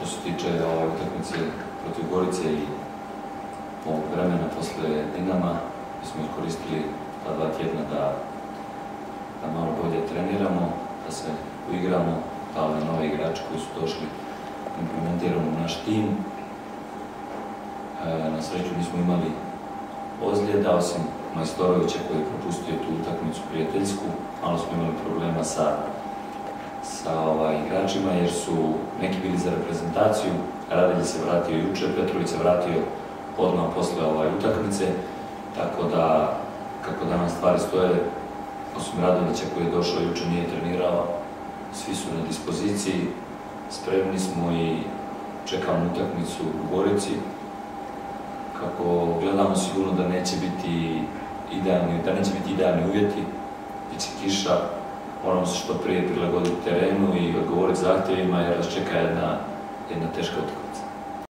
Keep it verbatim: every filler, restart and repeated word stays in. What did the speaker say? Što se tiče utakmice protiv Gorice i ovog vremena posle Dinama, mi smo iskoristili ta dva tjedna da malo bolje treniramo, da se uigramo, da ove nove igrače koji su došli implementiramo u naš tim. Na sreću nismo imali ozljeda, osim Masorovića koji je propustio tu utakmicu prijateljsku. Malo smo imali problema sa igračima jer su neki bili za reprezentaciju. Radeljić se vratio juče, Petrović se vratio odmah posle utakmice, tako da kako danas stvari stoje, osim Radeljića koji je došao juče nije trenirao, svi su na dispoziciji, spremni smo i čekamo utakmicu u Gorici. Kako gledamo sigurno da neće biti idealni uvjeti, bit će kiša, moramo se što prije prilagoditi terenu i odgovoriti zahtjevima jer nas čeka jedna teška utakmica.